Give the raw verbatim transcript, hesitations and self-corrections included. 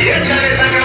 ¡Échale esa cara!